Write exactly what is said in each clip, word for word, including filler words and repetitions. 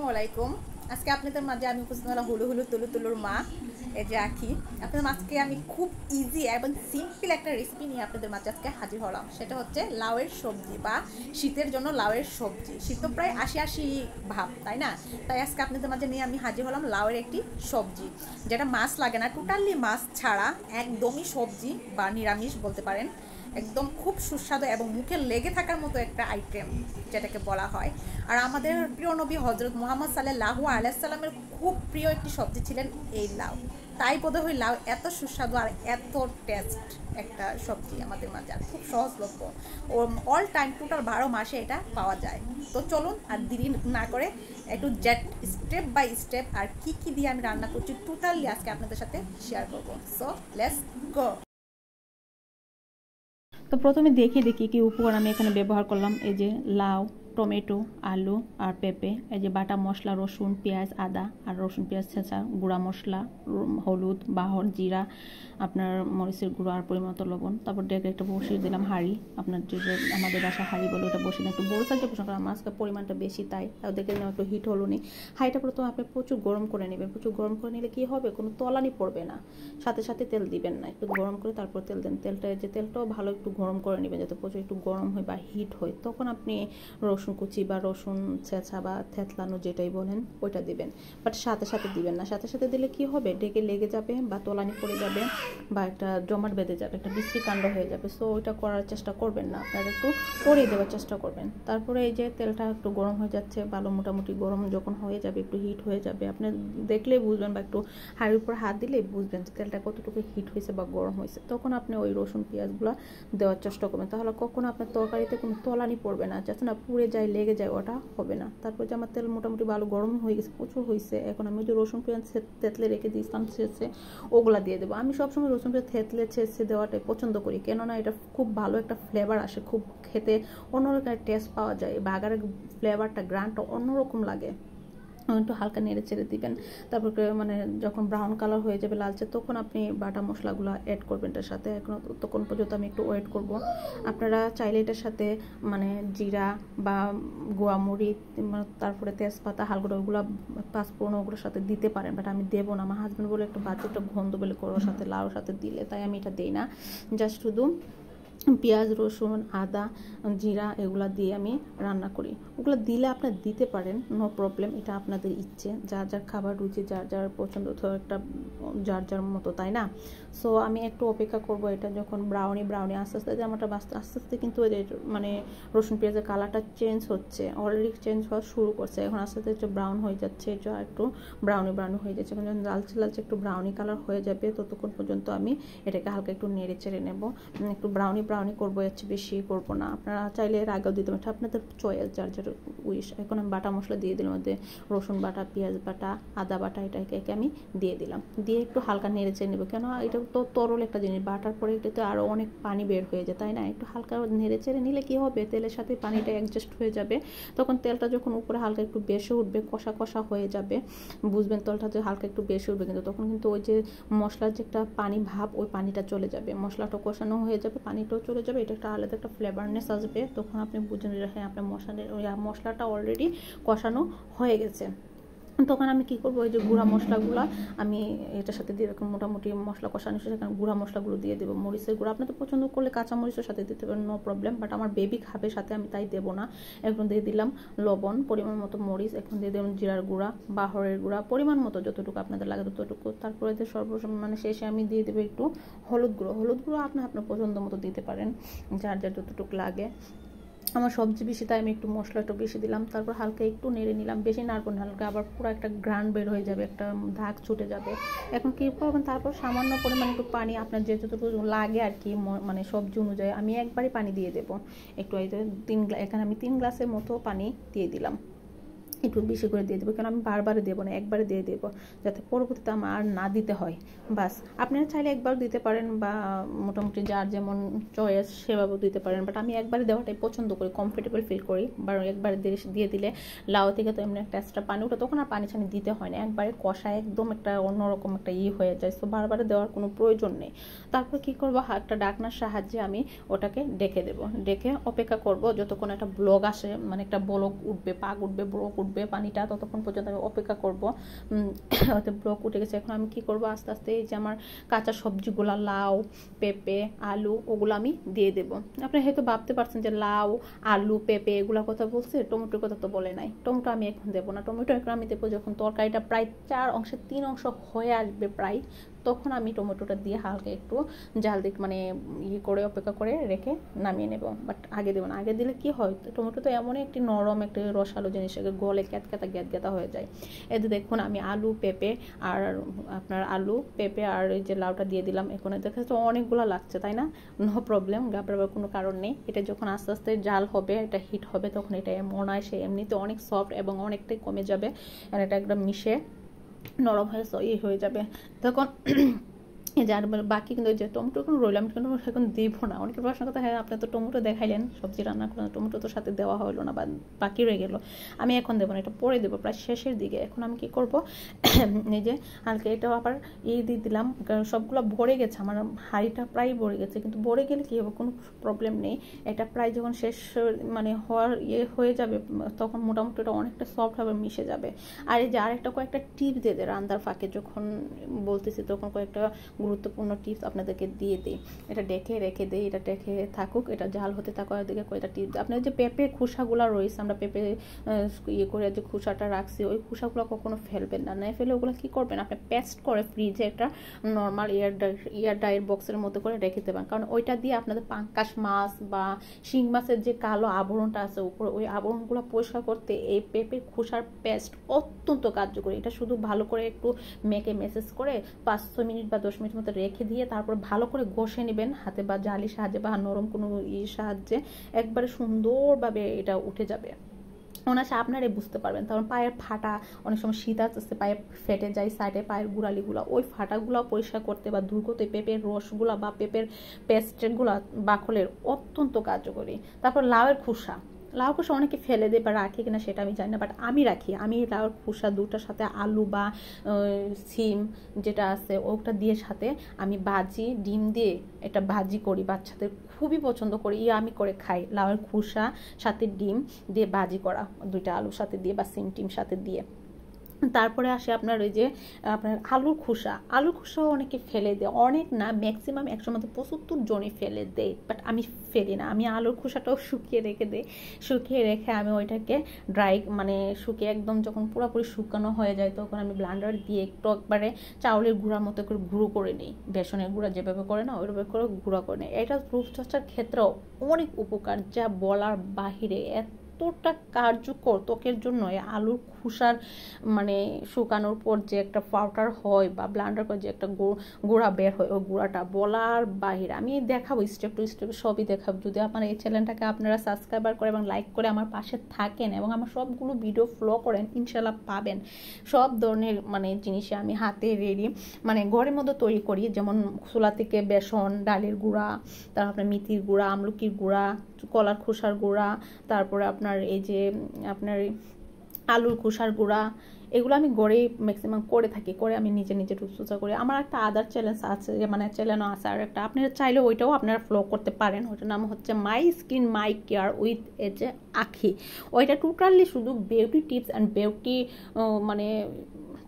আসসালামু আলাইকুম আজকে আপনাদের মাঝে আমি উপস্থিত হলাম হলু হলু তুলু তুলুর মা এই যে আখি। আপনাদের আজকে আমি খুব ইজি এবং সিম্পল একটা রেসিপি নিয়ে আপনাদের মাঝে আজকে হাজির হলাম। সেটা হচ্ছে লাউয়ের সবজি বা শীতের জন্য লাউয়ের সবজি। শীত তো প্রায় আশি আশি ভাব, তাই না? তাই আজকে আপনাদের মাঝে নিয়ে আমি হাজির হলাম লাউয়ের একটি সবজি, যেটা মাছ লাগে না, টোটালি মাছ ছাড়া একদমই সবজি বা নিরামিষ বলতে পারেন। একদম খুব সুস্বাদু এবং মুখে লেগে থাকার মতো একটা আইটেম যেটাকে বলা হয়। আর আমাদের প্রিয় নবী হজরত মুহাম্মদ সাল্লাল্লাহু আলাইহি সাল্লামের খুব প্রিয় একটি সবজি ছিলেন এই লাউ। তাই বোধহয় লাউ এত সুস্বাদু আর এত টেস্ট একটা সবজি আমাদের মাঝে খুব সহজলভ্য, অল টাইম টোটাল বারো মাসে এটা পাওয়া যায়। তো চলুন আর দেরি না করে একটু জেট স্টেপ বাই স্টেপ আর কি কি দিয়ে আমি রান্না করছি টোটালি আজকে আপনাদের সাথে শেয়ার করবো। So let's go. তো প্রথমে দেখে দেখি কি উপকরণ আমি এখানে ব্যবহার করলাম। এই যে লাউ, টমেটো, আলু আর পেঁপে, এই যে বাটা মশলা, রসুন, পেঁয়াজ, আদা আর রসুন পেঁয়াজ ছেঁচা, গুঁড়া মশলা, হলুদ, বাহর, জিরা, আপনার মরিচের গুঁড়ো আর পরিমাণ মতো লবণ। তারপর ডেকে একটা বসিয়ে দিলাম হাঁড়ি, আপনার যে আমাদের বাসা হাঁড়ি বলে ওটা বসিয়ে দিলাম। একটু বড় সাইজে বসানো কারণ মাছটা পরিমাণটা বেশি, তাই তাও দেখে নিলাম একটু হিট হলো নি। হাঁড়িটা প্রথমে আপনি প্রচুর গরম করে নেবেন। প্রচুর গরম করে নিলে কী হবে, কোনো তলানি পড়বে না। সাথে সাথে তেল দিবেন না, একটু গরম করে তারপর তেল দেন। তেলটা যে তেলটাও ভালো একটু গরম করে নেবেন, যাতে প্রচুর একটু গরম হয় বা হিট হয়। তখন আপনি রসুন কুচি বা রসুন ছেঁচা বা থেতলানো যেটাই বলেন ওইটা দিবেন, বাট সাথে সাথে দিবেন না। সাথে সাথে দিলে কি হবে, ডেকে লেগে যাবে বা তলানি পড়ে যাবে বা একটা জমাট বেঁধে যাবে, একটা বৃষ্টি কাণ্ড হয়ে যাবে। সো ওইটা করার চেষ্টা করবেন না, আপনারা একটু পরে দেওয়ার চেষ্টা করবেন। তারপরে এই যে তেলটা একটু গরম হয়ে যাচ্ছে, ভালো মোটামুটি গরম যখন হয়ে যাবে, একটু হিট হয়ে যাবে, আপনি দেখলে বুঝবেন বা একটু হাড়ির উপর হাত দিলে বুঝবেন যে তেলটা কতটুকু হিট হয়েছে বা গরম হয়েছে। তখন আপনি ওই রসুন পেঁয়াজগুলো দেওয়ার চেষ্টা করবেন, তাহলে কখনো আপনার তরকারিতে কোনো তলানি পড়বে না, যাতে না পুড়ে যায়, লেগে যায়, ওটা হবে না। তারপর যে আমার তেল মোটামুটি ভালো গরম হয়ে গেছে, প্রচুর হয়েছে। এখন আমি যে রসুন পেঁয়াজ থেতলে রেখে দিয়েছিলাম ছেঁচে ওগুলা দিয়ে দেবো। আমি সবসময় রসুন পেঁয়াজ থেতলে ছেঁচে দেওয়াটাই পছন্দ করি, কেননা এটা খুব ভালো একটা ফ্লেভার আসে, খুব খেতে অন্যরকম টেস্ট পাওয়া যায়, বাগারের ফ্লেভারটা, গ্রানটা অন্যরকম লাগে। একটু হালকা নেড়ে চেড়ে দিবেন। তারপর মানে যখন ব্রাউন কালার হয়ে যাবে, লালচে, তখন আপনি বাটা মশলাগুলো অ্যাড করবেন এটার সাথে। এখন তখন পর্যন্ত আমি একটু ওয়েট করব। আপনারা চাইলে এটার সাথে মানে জিরা বা গোয়ামরিচ, তারপরে তেজপাতা, হালকা ওগুলো পাঁচফোড়ন ওগুলোর সাথে দিতে পারেন, বাট আমি দেবো না। আমার হাজব্যান্ড বলে একটু বাচ্চা একটা গন্ধ বলে করার সাথে লাউর সাথে দিলে, তাই আমি এটা দিই না। জাস্ট শুধু পেঁয়াজ, রসুন, আদা, জিরা এগুলো দিয়ে আমি রান্না করি। ওগুলো দিলে আপনার দিতে পারেন, নো প্রবলেম, এটা আপনাদের ইচ্ছে, যার যার খাবার রুচি, যার যার পছন্দ, তো একটা যার যার মতো, তাই না? সো আমি একটু অপেক্ষা করব। এটা যখন ব্রাউনি ব্রাউনি আস্তে আস্তে আমারটা আস্তে আস্তে কিন্তু মানে রসুন পেঁয়াজের কালারটা চেঞ্জ হচ্ছে, অলরেডি চেঞ্জ হওয়া শুরু করছে। এখন আস্তে আস্তে একটু ব্রাউন হয়ে যাচ্ছে, একটু ব্রাউনি ব্রাউনি হয়ে যাচ্ছে। এখন যখন লালচে লালচে একটু ব্রাউনি কালার হয়ে যাবে, ততক্ষণ পর্যন্ত আমি এটাকে হালকা একটু নেড়ে চেড়ে নেব। একটু ব্রাউনি ব্রাউনি করবো, এর চেয়ে বেশি করবো না। আপনারা চাইলে এর আগেও দিতে পারেন, আপনাদের চয়েস, যার যার উইশ। এখন আমি বাটা মশলা দিয়ে দিলাম, মধ্যে রসুন বাটা, পেঁয়াজ বাটা, আদা বাটা, এটাকে একে আমি দিয়ে দিলাম। দিয়ে একটু হালকা নেড়ে চেড়ে নেবো, কেন এটা তো তরল একটা জিনিস, বাটার পরে এটাতে আরও অনেক পানি বের হয়ে যায়, তাই না? একটু হালকা নেড়ে চেড়ে নিলে কী হবে, তেলের সাথে পানিটা অ্যাডজাস্ট হয়ে যাবে। তখন তেলটা যখন উপরে হালকা একটু বেশি উঠবে, কষা কষা হয়ে যাবে, বুঝবেন তেলটা যে হালকা একটু বেশি উঠবে, কিন্তু তখন কিন্তু ওই যে মশলার যে একটা পানি ভাব, ওই পানিটা চলে যাবে, মশলাটা কষানো হয়ে যাবে, পানিটাও চলে যাবে, এটা একটা আলাদা একটা ফ্লেভারনেস আসবে। তখন আপনি বুঝেন যে হ্যাঁ, আপনার মশলা মশলাটা অলরেডি কষানো হয়ে গেছে। তখন আমি কি করবো, ওই যে গুঁড়া মশলাগুলো আমি এটার সাথে দিয়ে রাখুন। মোটামুটি মশলা কষানো শেষে এখানে গুঁড়া মশলাগুলো দিয়ে দেবো। মরিচের গুঁড়ো আপনাদের পছন্দ করলে কাঁচা মরিচের সাথে দিতে পারেন, নো প্রবলেম, বাট আমার বেবি খাবে সাথে, আমি তাই দেবো না। এখন দিয়ে দিলাম লবণ, পরিমাণ মতো মরিচ, এখন দিয়ে দিলাম জিরার গুঁড়া, বাহরের গুঁড়া, পরিমাণ মতো যতটুকু আপনাদের লাগে ততটুকু। তারপরে যে সর্ব মানে শেষে আমি দিয়ে দেবো একটু হলুদ গুঁড়ো। হলুদ গুঁড়ো আপনার আপনার পছন্দ মতো দিতে পারেন, যার যার যতটুকু লাগে। আমার সবজি বেশি, তাই আমি একটু মশলা একটু বেশি দিলাম। তারপর হালকা একটু নেড়ে নিলাম, বেশি নাড়ব না, হালকা, আবার পুরো একটা গ্রান বের হয়ে যাবে, একটা দাগ ছুটে যাবে। এখন কী করবেন, তারপর সামান্য পরিমাণে একটু পানি আপনার যে যতটুকু লাগে আর কি, মানে সবজি অনুযায়ী আমি একবারে পানি দিয়ে দেবো। একটু এই তিন গ্লাস, এখানে আমি তিন গ্লাসের মতো পানি দিয়ে দিলাম, একটু বেশি করে দিয়ে দেবো, কারণ আমি বারবারে দেবো না, একবারে দিয়ে দেবো, যাতে পরবর্তীতে আমার আর না দিতে হয়। বাস, আপনারা চাইলে একবার দিতে পারেন বা মোটামুটি যার যেমন চয়েস সেভাবেও দিতে পারেন, বাট আমি একবারে দেওয়াটাই পছন্দ করি, কমফোর্টেবল ফিল করি। বা একবারে দিয়ে দিলে লাউ থেকে তো এমনি একটা এক্সট্রা পানি ওঠে, তখন আর পানি ছানি দিতে হয় না, একবারে কষা একদম একটা অন্যরকম একটা ই হয়ে যায়। সো বারবারে দেওয়ার কোনো প্রয়োজন নেই। তারপর কী করবো, একটা ডাকনার সাহায্যে আমি ওটাকে ডেকে দেবো, ডেকে অপেক্ষা করবো যতক্ষণ একটা ব্লক আসে, মানে একটা ব্লক উঠবে, পাক উঠবে, ব্লক উঠবে, ফুটবে পানিটা, ততক্ষণ পর্যন্ত আমি অপেক্ষা করব। হয়তো ব্রক উঠে গেছে, এখন আমি কী করবো, আস্তে আস্তে এই যে আমার কাঁচা সবজিগুলো লাউ পেঁপে আলু ওগুলো আমি দিয়ে দেবো। আপনারা হয়তো ভাবতে পারছেন যে লাউ আলু পেঁপে এগুলোর কথা বলছে, টমেটোর কথা তো বলে নাই। টমেটো আমি এখন দেবো না, টমেটো এখন আমি দেবো যখন তরকারিটা প্রায় চার অংশে তিন অংশ হয়ে আসবে প্রায়, তখন আমি টমেটোটা দিয়ে হালকা একটু জাল দিক মানে ইয়ে করে অপেক্ষা করে রেখে নামিয়ে নেব। বাট আগে দেবো না, আগে দিলে কি হয়, টমেটো তো এমনই একটি নরম একটি রসালো জিনিস, গলে ক্যাতক্যাতা গ্যাত গ্যাতা হয়ে যায়। এতে দেখুন আমি আলু পেঁপে আর আপনার আলু পেঁপে আর ওই যে লাউটা দিয়ে দিলাম, এখন দেখা যাচ্ছে অনেকগুলো লাগছে তাই না, নো প্রবলেম, ঘাবড়াবার কোনো কারণ নেই। এটা যখন আস্তে আস্তে জাল হবে, এটা হিট হবে, তখন এটা অনায়াসে এমনিতে অনেক সফট এবং অনেকটাই কমে যাবে, আর এটা একদম মিশে নরম হয়ে সই হয়ে যাবে। তখন যার বাকি কিন্তু যে টমেটো এখন রইলাম কিন্তু এখন দেবো না। অনেকের প্রশ্ন কথা, হ্যাঁ আপনি তো টমেটো দেখাইলেন সবজি রান্না করলেন, টমেটো তো সাথে দেওয়া হলো না বা বাকি রয়ে গেলো, আমি এখন দেবো না, এটা পরে দেবো প্রায় শেষের দিকে। এখন আমি কি করব, এই যে হালকা এটাও আবার এই দিয়ে দিলাম, সবগুলো ভরে গেছে, আমার হাঁড়িটা প্রায় ভরে গেছে। কিন্তু ভরে গেলে কি হবে, কোনো প্রবলেম নেই, এটা প্রায় যখন শেষ মানে হওয়ার ইয়ে হয়ে যাবে তখন মোটামুটি এটা অনেকটা সফট হবে, মিশে যাবে। আর এই যে আরেকটা কয়েকটা টিপ দিয়ে দেয় রান্নার ফাঁকে, যখন বলতেছি তখন কয়েকটা গুরুত্বপূর্ণ টিপস আপনাদেরকে দিয়ে দিই। এটা ডেকে রেখে দিই, এটা ডেকে থাকুক, এটা জাল হতে থাকুক, ওদিকে কয়েকটা টিপস। আপনার যে পেঁপে খোসাগুলো রয়েছে, আমরা পেঁপে ইয়ে করে যে খোসাটা রাখছি, ওই খোসাগুলো কখনো ফেলবেন না, না ফেলে ওগুলো কী করবেন, আপনি পেস্ট করে ফ্রিজে একটা নর্মাল এয়ার এয়ার ডায়ের বক্সের মতো করে রেখে দেবেন। কারণ ওইটা দিয়ে আপনাদের পাঙ্কাশ মাছ বা শিং মাছের যে কালো আবরণটা আছে উপরে, ওই আবরণগুলো পরিষ্কার করতে এই পেঁপে খোসার পেস্ট অত্যন্ত কার্যকরী। এটা শুধু ভালো করে একটু মেখে মেসেজ করে পাঁচ ছয় মিনিট বা দশ মিনিট মতো রেখে দিয়ে তারপর ভালো করে ঘষে নেবেন হাতে বা জালির সাহায্যে বা নরম কোনো ইয়ে সাহায্যে, একবারে সুন্দরভাবে এটা উঠে যাবে। অনায়াসে আপনারাই বুঝতে পারবেন, কারণ পায়ের ফাটা অনেক সময় শীত আসতে পায়ে ফেটে যায় সাইডে, পায়ের গুড়ালিগুলো, ওই ফাটাগুলো পরিষ্কার করতে বা দূর করতে পেঁপের রসগুলো বা পেঁপের পেস্টগুলো বাকলের অত্যন্ত কার্যকরী। তারপর লাউয়ের খোসা, লাউ খোসা অনেকে ফেলে দেয় বা রাখে কিনা সেটা আমি জানি না, বাট আমি রাখি। আমি লাউর খোসা দুটার সাথে আলু বা সিম যেটা আছে ওটা দিয়ে সাথে আমি ভাজি, ডিম দিয়ে এটা ভাজি করি, বাচ্চাদের খুবই পছন্দ করি, ইয়ে আমি করে খাই। লাউয়ের খোসা সাথে ডিম দিয়ে ভাজি করা, দুইটা আলুর সাথে দিয়ে বা সিম টিম সাথে দিয়ে। তারপরে আসে আপনার ওই যে আপনার আলুর খোসা, আলুর খোসাও অনেকে ফেলে দেয়, অনেক না ম্যাক্সিমাম একশোর মধ্যে পঁচাত্তর জনই ফেলে দেয়, বাট আমি ফেলি না। আমি আলুর খোসাটাও শুকিয়ে রেখে দিই, শুকিয়ে রেখে আমি ওইটাকে ড্রাই মানে শুকিয়ে একদম যখন পুরোপুরি শুকানো হয়ে যায় তখন আমি ব্লান্ডার দিয়ে একটু একবারে চাউলের গুঁড়ার মতো করে গুঁড়ো করে নিই, বেসনের গুঁড়া যেভাবে করে না ওইভাবে করে গুঁড়া করে নিই। এটা রূপচর্চার ক্ষেত্রেও অনেক উপকার, যা বলার বাহিরে, এতটা কার্যকর ত্বকের জন্য। আলুর খোসার মানে শুকানোর পর যে একটা পাউডার হয় বা ব্লান্ডার করে যে একটা গুঁড়া বের হয়, ওই গুঁড়াটা বলার বাহিরে। আমি দেখাবো স্টেপ টু স্টেপ সবই দেখাবো। যদি আমার এই চ্যানেলটাকে আপনারা সাবস্ক্রাইবার করে এবং লাইক করে আমার পাশে থাকেন এবং আমার সবগুলো ভিডিও ফলো করেন, ইনশাল্লাহ পাবেন। সব ধরনের মানে জিনিসে আমি হাতে রেডি মানে ঘরের মধ্যে তৈরি করি, যেমন চুলা থেকে বেসন, ডালের গুঁড়া, তারপর আপনার মেথির গুঁড়া, আমলকির গুঁড়া, কলার খোসার গুঁড়া, তারপরে আপনার এই যে আপনার আলুর খোসার গুঁড়া, এগুলো আমি গড়েই ম্যাক্সিমাম করে থাকি, করে আমি নিজে নিজে রূপচর্চা করি। আমার একটা আদার চ্যালেঞ্জ আছে, মানে চ্যানেলও আছে আর একটা, আপনারা চাইলে ওইটাও আপনারা ফলো করতে পারেন। ওইটার নাম হচ্ছে my skin my care with age a Akhi. ওইটা টোটালি শুধু বিউটি টিপস অ্যান্ড বিউটি মানে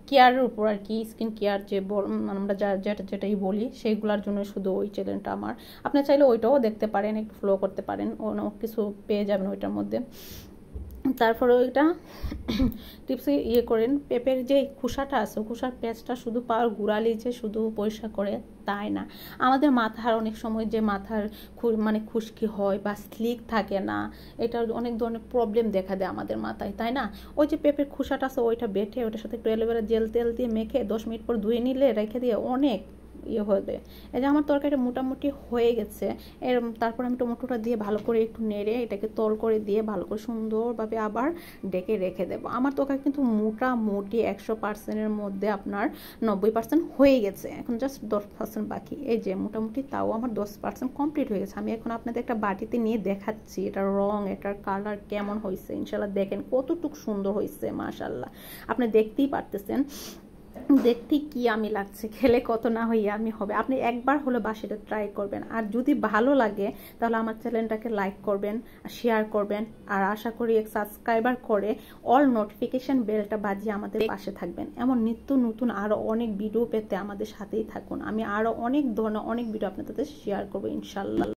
কেয়ারের উপর আর কি, স্কিন কেয়ার যে আমরা যা যেটা যেটাই বলি সেইগুলোর জন্য শুধু ওই চ্যানেলটা আমার। আপনারা চাইলে ওইটাও দেখতে পারেন, একটু ফলো করতে পারেন, অনেক কিছু পেয়ে যাবেন ওইটার মধ্যে। তারপরে এটা টিপসে ইয়ে করেন, পেঁপের যে খোসাটা আছে খোসার পেস্টটা শুধু পাওয়ার গুড়ালি যে শুধু পরিষ্কার করে তাই না, আমাদের মাথার অনেক সময় যে মাথার মানে খুশকি হয় বা স্লিক থাকে না, এটা অনেক ধরনের প্রবলেম দেখা দেয় আমাদের মাথায় তাই না। ওই যে পেঁপের খোসাটা আছে ওইটা বেটে ওটার সাথে একটু অ্যালোভেরা জেল তেল দিয়ে মেখে দশ মিনিট পর ধুয়ে নিলে রেখে দিয়ে অনেক ইয়ে হবে। এই যে আমার তরকারিটা মোটামুটি হয়ে গেছে, এর তারপর আমি টমেটোটা দিয়ে ভালো করে একটু নেড়ে এটাকে তল করে দিয়ে ভালো করে সুন্দরভাবে আবার ডেকে রেখে দেবো। আমার তরকারি কিন্তু মোটামুটি একশো পার্সেন্টের মধ্যে আপনার নব্বই পার্সেন্ট হয়ে গেছে, এখন জাস্ট দশ পার্সেন্ট বাকি। এই যে মোটামুটি তাও আমার দশ পার্সেন্ট কমপ্লিট হয়ে গেছে। আমি এখন আপনাদের একটা বাটিতে নিয়ে দেখাচ্ছি এটার রং, এটার কালার কেমন হয়েছে, ইনশাল্লাহ দেখেন কতটুকু সুন্দর হয়েছে, মাশাল্লাহ আপনি দেখতেই পারতেছেন। देखते कि आमी लागছে খেলে কত না হই আমি হবে আপনি একবার হলো বাসাটা ট্রাই করবেন আর যদি ভালো লাগে তাহলে আমার চ্যানেলটাকে লাইক করবেন আর শেয়ার করবেন আর আশা করি এক সাবস্ক্রাইবার করে অল নোটিফিকেশন বেলটা বাজিয়ে আমাদের পাশে থাকবেন এমন নিত্য নতুন আরো অনেক ভিডিও পেতে আমাদের সাথেই থাকুন আমি আরো অনেক ধরনের অনেক ভিডিও আপনাদের সাথে শেয়ার করব ইনশাআল্লাহ।